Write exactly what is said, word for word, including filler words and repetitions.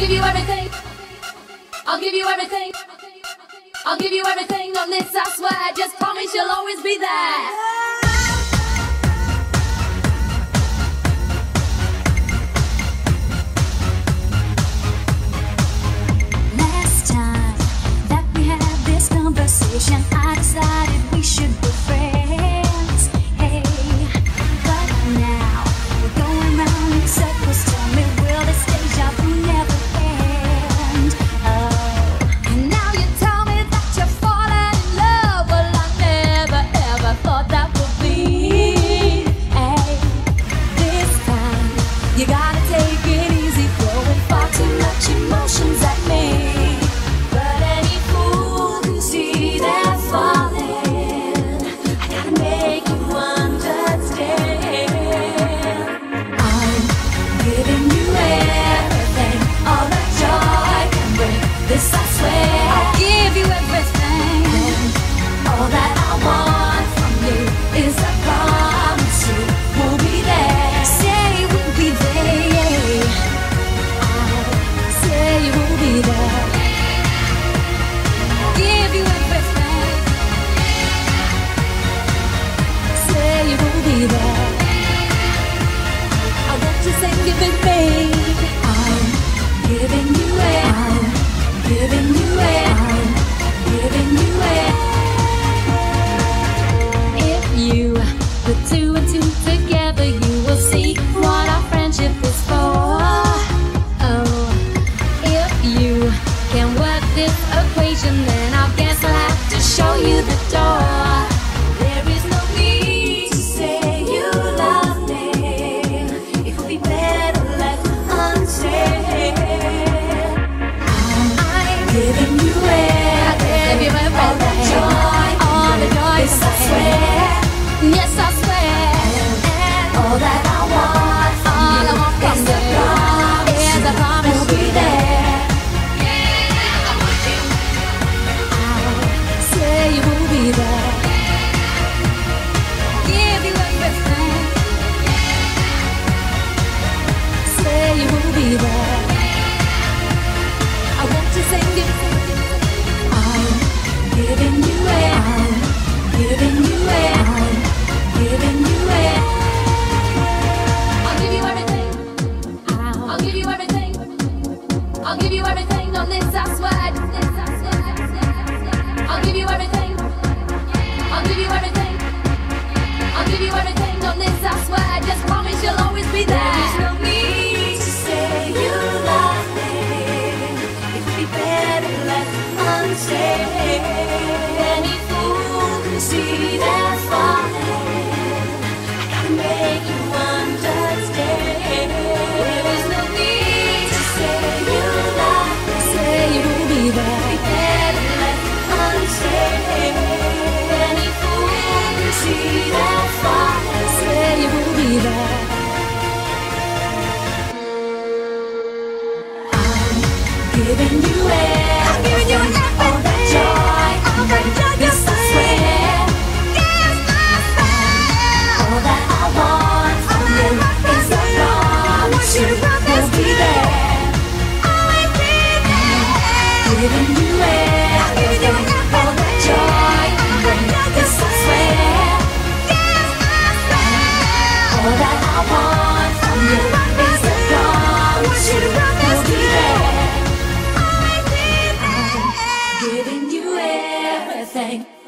give you everything. I'll give you everything. I'll give you everything on this, I swear. Just promise you'll always be there. I decided we should be friends, hey. But now we're going round in circles. Tell me, will this deja vu never end? Oh, and now you tell me that you're falling in love. Well, I never ever thought that would be. Hey, this time you gotta take it easy, throwing far too much emotions at me. Thank you.